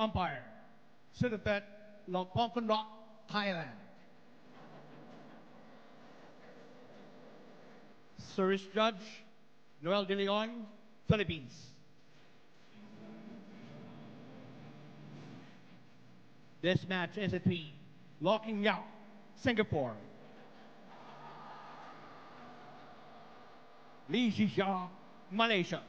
Umpire, Sudapet, Long Pongkun, Thailand. Service Judge, Noel De Leon, Philippines. This match is a three. Loh Kean Yew, Singapore. Lee Zii Jia, Malaysia.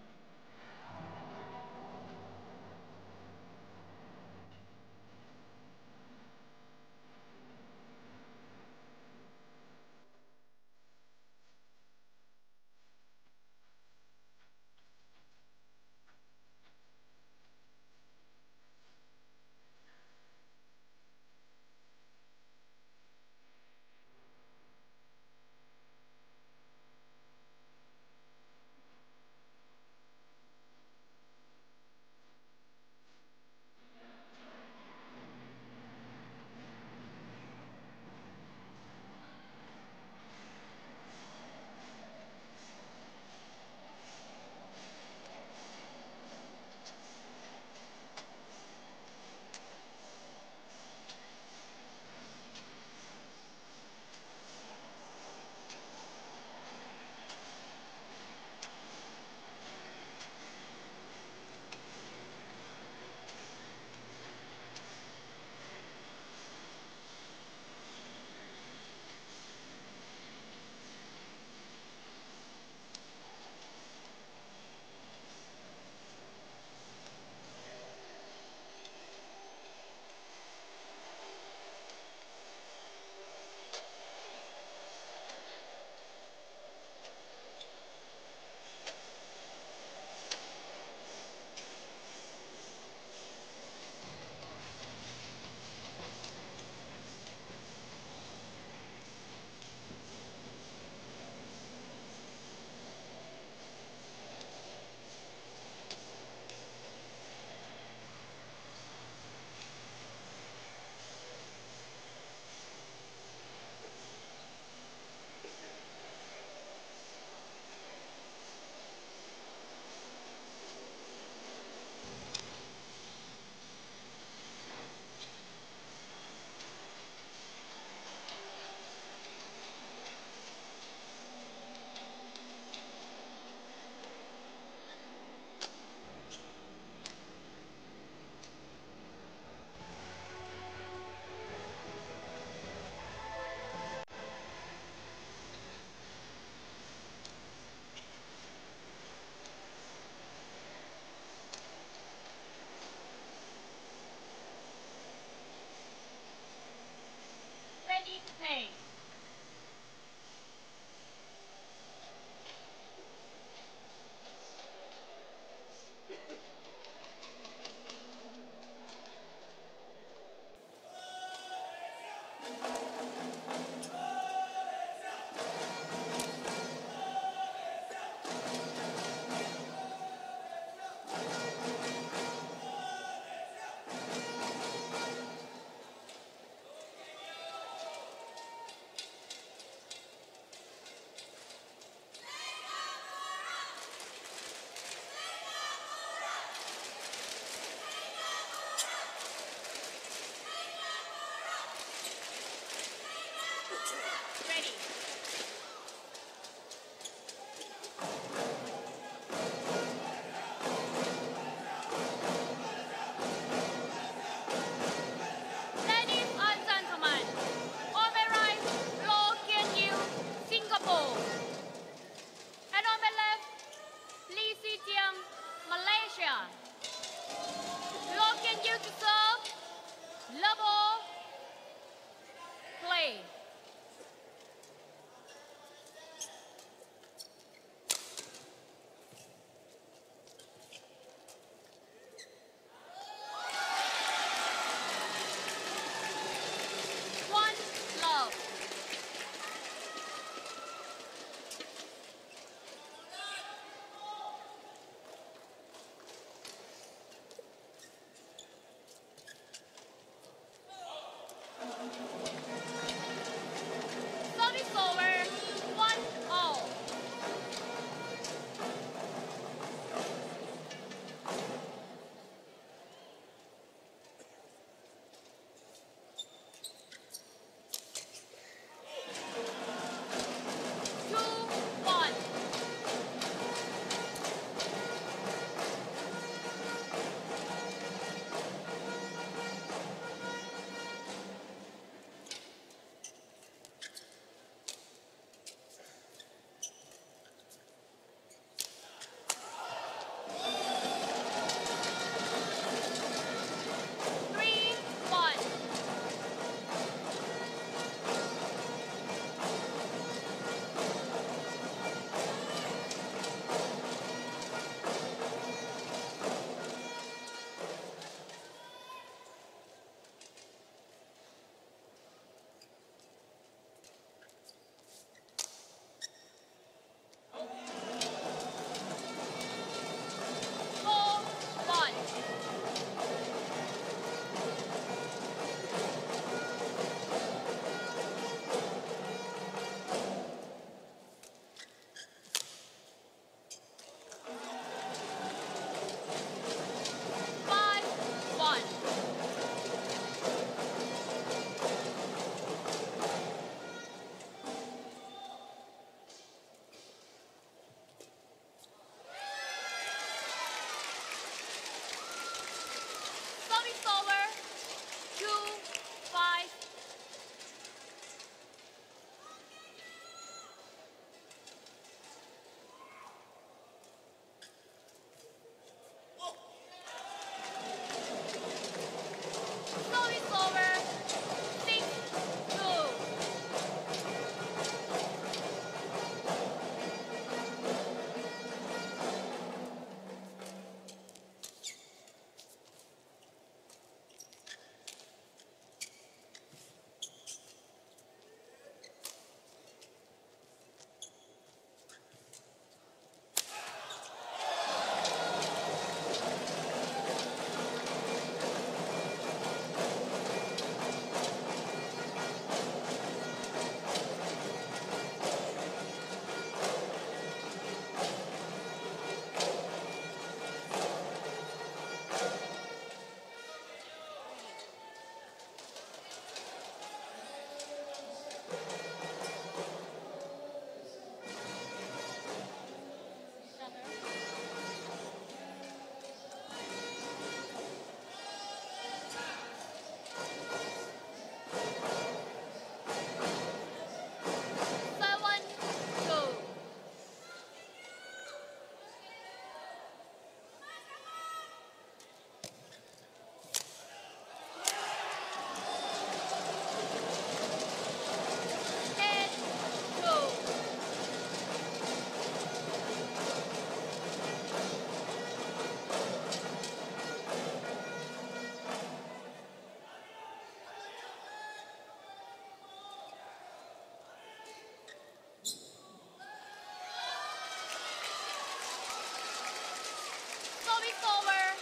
forward,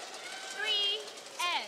three, and.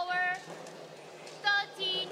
over 39.